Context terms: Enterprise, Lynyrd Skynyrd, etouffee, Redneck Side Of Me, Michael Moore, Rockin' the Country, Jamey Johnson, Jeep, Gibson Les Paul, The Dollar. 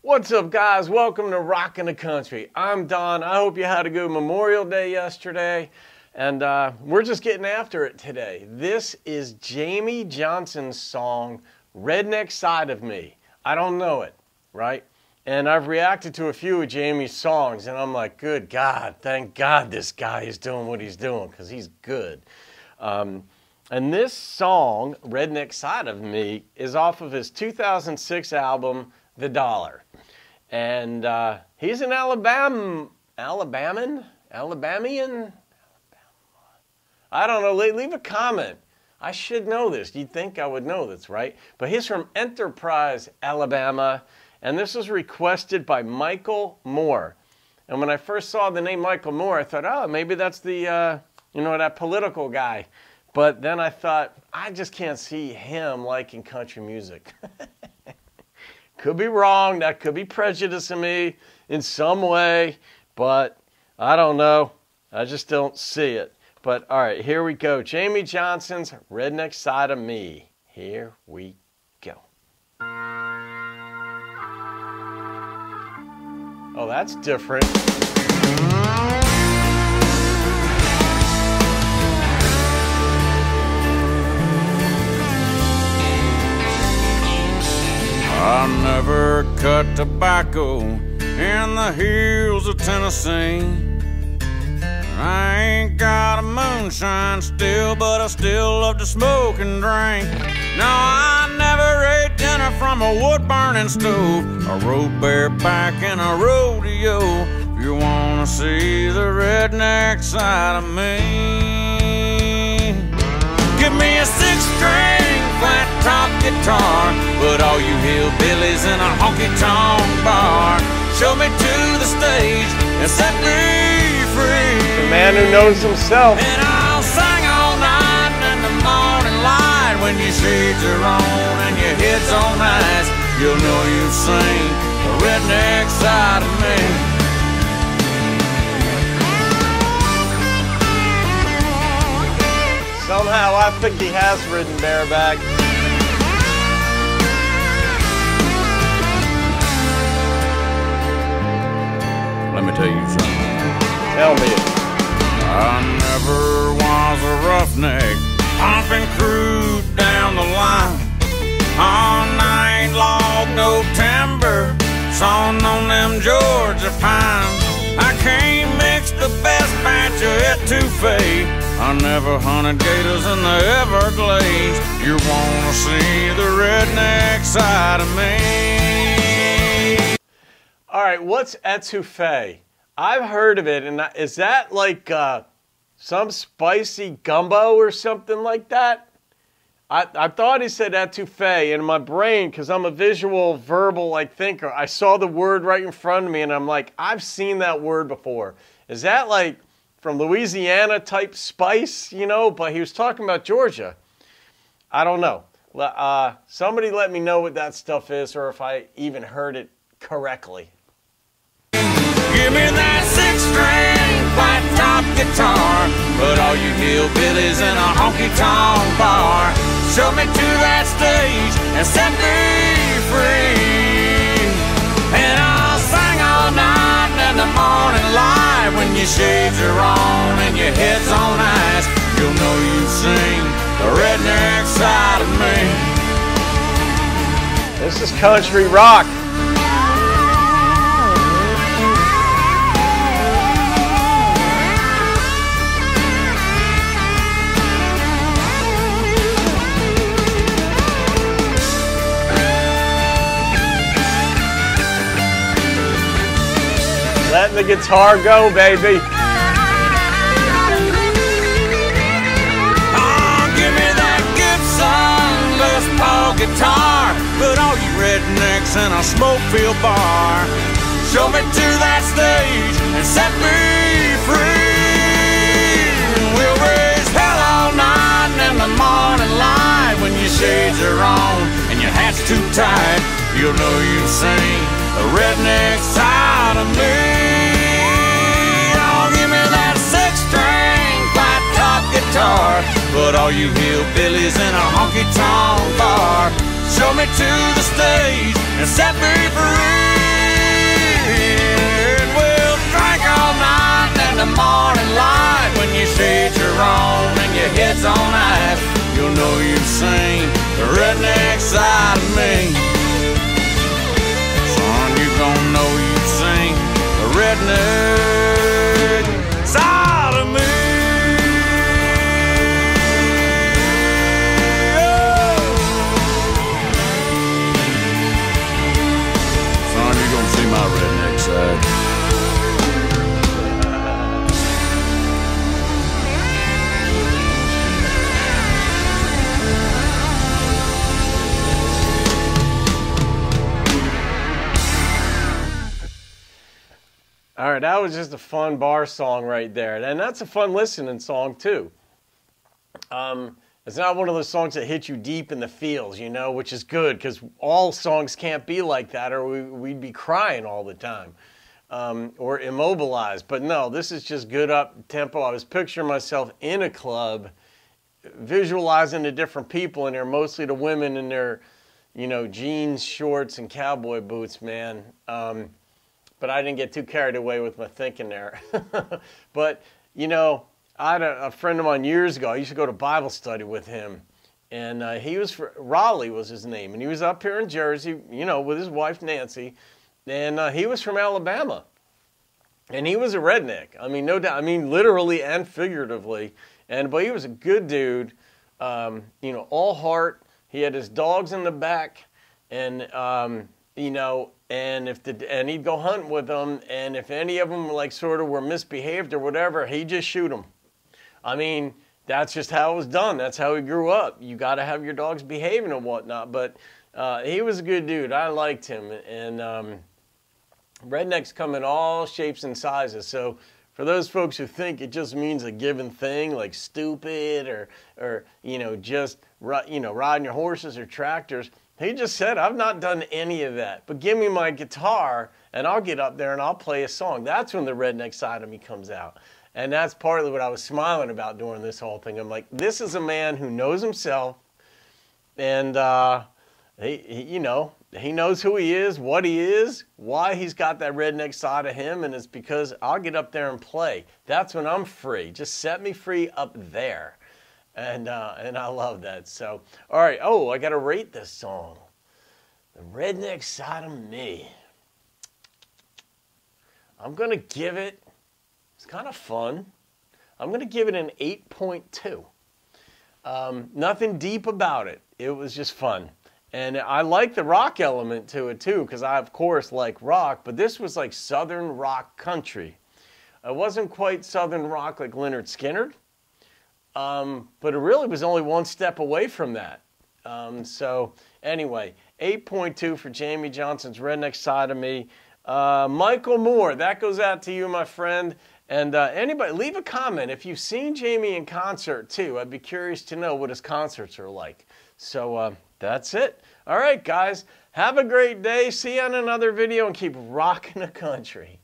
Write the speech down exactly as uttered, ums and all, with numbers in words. What's up, guys? Welcome to Rockin' the Country. I'm Don. I hope you had a good Memorial Day yesterday. And uh, we're just getting after it today. This is Jamey Johnson's song, Redneck Side of Me. I don't know it, right? And I've reacted to a few of Jamey's songs, and I'm like, good God, thank God this guy is doing what he's doing, because he's good. Um, and this song, Redneck Side of Me, is off of his two thousand six album, The Dollar. And uh, he's an Alabama, Alabaman, Alabamian? I don't know, leave a comment. I should know this. You'd think I would know this, right? But he's from Enterprise, Alabama, and this was requested by Michael Moore. And when I first saw the name Michael Moore, I thought, oh, maybe that's the, uh, you know, that political guy. But then I thought, I just can't see him liking country music. Could be wrong. That could be prejudice in me in some way, but I don't know. I just don't see it. But, all right, here we go. Jamey Johnson's Redneck Side of Me. Here we go. Oh, that's different. I never cut tobacco in the hills of Tennessee. I ain't got a moonshine still, but I still love to smoke and drink. Now I never ate dinner from a wood-burning stove. I rode bareback in a rodeo. If you wanna see the redneck side of me, give me a six-string flat-top guitar, put all you hillbillies in a honky-tonk bar. Show me to the stage and set me free. The man who knows himself. And I'll sing all night in the morning light. When your shades are on and your head's on ice, you'll know you've seen the redneck side of me. Somehow I think he has ridden bareback. Let me tell you something. Tell me. I never was a roughneck, I've been crewed down the line. Oh, and I ain't logged no timber, sawn on them Georgia pines. I can't mix the best batch of etouffee, I never hunted gators in the Everglades. You wanna see the redneck side of me. Alright, what's etouffee? I've heard of it, and is that like uh, some spicy gumbo or something like that? I, I thought he said etouffee, and in my brain, because I'm a visual, verbal, like, thinker, I saw the word right in front of me, and I'm like, I've seen that word before. Is that like from Louisiana type spice, you know? But he was talking about Georgia. I don't know. Uh, somebody let me know what that stuff is, or if I even heard it correctly. Give me that six-string flat-top guitar, put all you hillbillies in a honky-tonk bar. Show me to that stage and set me free. And I'll sing all night and the morning light. When your shades are on and your head's on ice, you'll know you sing the redneck side of me. This is country rock. Let the guitar go, baby. Oh, give me that Gibson Les Paul guitar. Put all you rednecks in a smoke-filled bar. Show me to that stage and set me free. We'll raise hell all night and the morning light. When your shades are on and your hat's too tight, you'll know you sing the redneck side of me. But all you hillbillies in a honky-tonk bar, show me to the stage and set me free. We'll drink all night and the morning light. When you shade your wrong and your head's on ice, you'll know you've seen the redneck side of me. Son, you gon' know you've seen the redneck side of me. My redneck side. All right, that was just a fun bar song right there, and that's a fun listening song too. Um, it's not one of those songs that hit you deep in the feels, you know, which is good, because all songs can't be like that, or we, we'd be crying all the time, um, or immobilized. But no, this is just good up-tempo. I was picturing myself in a club, visualizing the different people, and they're mostly the women in their, you know, jeans, shorts, and cowboy boots, man. Um, but I didn't get too carried away with my thinking there. But, you know, I had a, a friend of mine years ago. I used to go to Bible study with him, and uh, he was for, Raleigh was his name, and he was up here in Jersey, you know, with his wife Nancy, and uh, he was from Alabama, and he was a redneck. I mean, no doubt. I mean, literally and figuratively. And but he was a good dude, um, you know, all heart. He had his dogs in the back, and um, you know. And if the, and he'd go hunting with them, and if any of them like sort of were misbehaved or whatever, he'd just shoot them. I mean, that's just how it was done. That's how he grew up. You got to have your dogs behaving and whatnot. But uh, he was a good dude. I liked him. And um, rednecks come in all shapes and sizes. So for those folks who think it just means a given thing, like stupid or, or you know, just you know, riding your horses or tractors, he just said, I've not done any of that. But give me my guitar, and I'll get up there and I'll play a song. That's when the redneck side of me comes out. And that's partly what I was smiling about during this whole thing. I'm like, this is a man who knows himself, and uh, he, he, you know, he knows who he is, what he is, why he's got that redneck side of him, and it's because I'll get up there and play. That's when I'm free. Just set me free up there, and uh, and I love that. So, all right. Oh, I gotta rate this song, "The Redneck Side of Me." I'm gonna give it. It's kind of fun. I'm going to give it an eight point two. Um, nothing deep about it. It was just fun. And I like the rock element to it, too, because I, of course, like rock. But this was like Southern rock country. It wasn't quite Southern rock like Lynyrd Skynyrd. Um, but it really was only one step away from that. Um, so, anyway, eight point two for Jamey Johnson's Redneck Side of Me. Uh, Michael Moore, that goes out to you, my friend. And uh, anybody, leave a comment if you've seen Jamey in concert, too. I'd be curious to know what his concerts are like. So uh, that's it. All right, guys. Have a great day. See you on another video, and keep rocking the country.